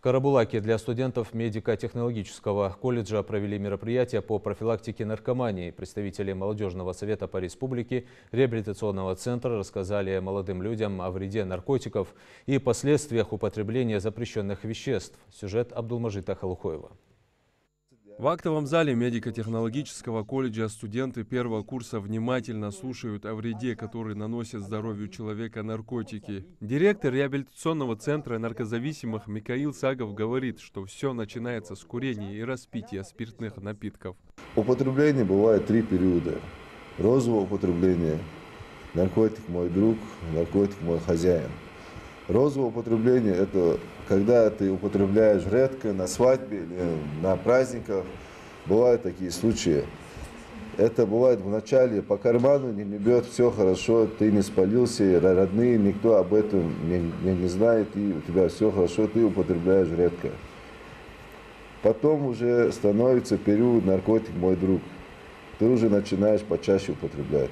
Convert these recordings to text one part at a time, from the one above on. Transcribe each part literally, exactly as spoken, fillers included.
В Карабулаке для студентов медико-технологического колледжа провели мероприятие по профилактике наркомании. Представители молодежного совета по республике, реабилитационного центра рассказали молодым людям о вреде наркотиков и последствиях употребления запрещенных веществ. Сюжет Абдул-Мажита Холухоева. В актовом зале медико-технологического колледжа студенты первого курса внимательно слушают о вреде, который наносит здоровью человека наркотики. Директор реабилитационного центра наркозависимых Микаил Сагов говорит, что все начинается с курения и распития спиртных напитков. Употребление бывает три периода. Розовое употребление, наркотик мой друг, наркотик мой хозяин. Розовое употребление – это когда ты употребляешь редко на свадьбе или на праздниках. Бывают такие случаи. Это бывает вначале по карману не бьет, все хорошо, ты не спалился, родные, никто об этом не, не, не знает, и у тебя все хорошо, ты употребляешь редко. Потом уже становится период наркотик мой друг. Ты уже начинаешь почаще употреблять.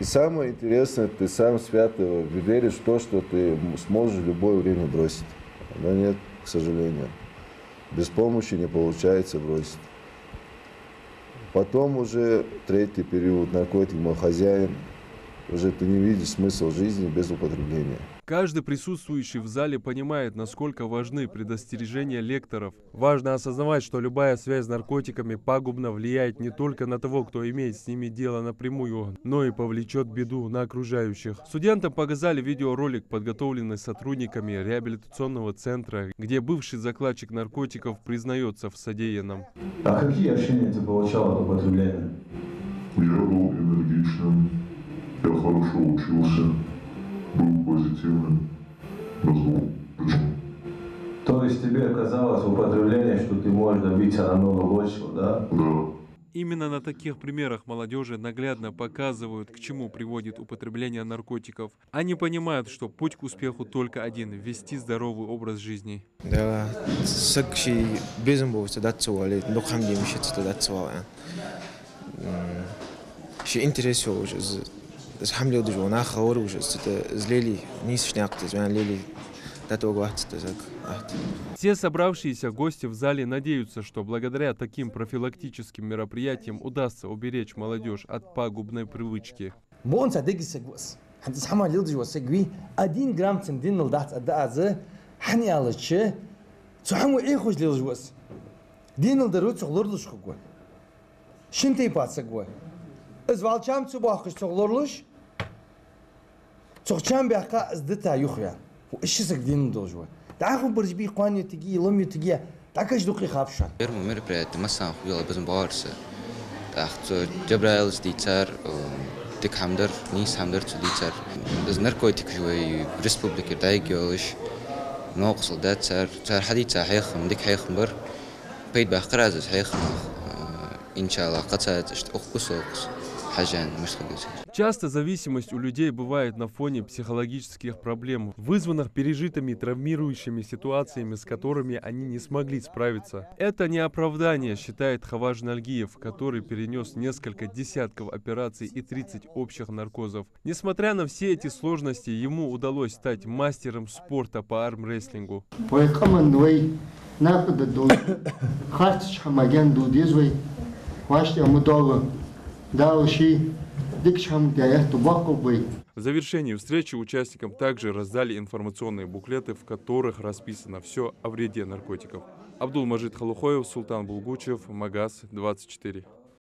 И самое интересное, ты сам свято веришь в то, что ты сможешь в любое время бросить. Но нет, к сожалению. Без помощи не получается бросить. Потом уже третий период, наркотик мой хозяин. Уже ты не видишь смысл жизни без употребления. Каждый присутствующий в зале понимает, насколько важны предостережения лекторов. Важно осознавать, что любая связь с наркотиками пагубно влияет не только на того, кто имеет с ними дело напрямую, но и повлечет беду на окружающих. Студентам показали видеоролик, подготовленный сотрудниками реабилитационного центра, где бывший закладчик наркотиков признается в содеянном. А какие ощущения ты получал от употребления? Я был энергичным. Я хорошо учился, был позитивным, но злом пришел. То есть тебе казалось в употреблении, что ты можешь добиться намного большего, да? Да. Именно на таких примерах молодежи наглядно показывают, к чему приводит употребление наркотиков. Они понимают, что путь к успеху только один – вести здоровый образ жизни. Все собравшиеся гости в зале надеются, что благодаря таким профилактическим мероприятиям удастся уберечь молодежь от пагубной привычки. Один грамм цендинал дат адазы, хани алыче, цухаму эхуж лилжвас, динал дарут цухлорлушхугуа, шинтей пацагуа. Первое мероприятие мы сам хвилы безумбарцы, так что Джабраил сдицар, ты хамдер, не хамдер, ты сдицар. Из наркотиков в республике Дайгиолиш, много солдат сар, сар хадица хайхм, дик хайхмбер, пейт бахкразис хайхм, иншаллах, катает охкусокс. Часто зависимость у людей бывает на фоне психологических проблем, вызванных пережитыми травмирующими ситуациями, с которыми они не смогли справиться. Это не оправдание, считает Хаваж Нальгиев, который перенес несколько десятков операций и тридцать общих наркозов. Несмотря на все эти сложности, ему удалось стать мастером спорта по армрестлингу. В завершении встречи участникам также раздали информационные буклеты, в которых расписано все о вреде наркотиков. Абдул-Мажит Холухоев, Султан Булгучев, Магас, двадцать четыре.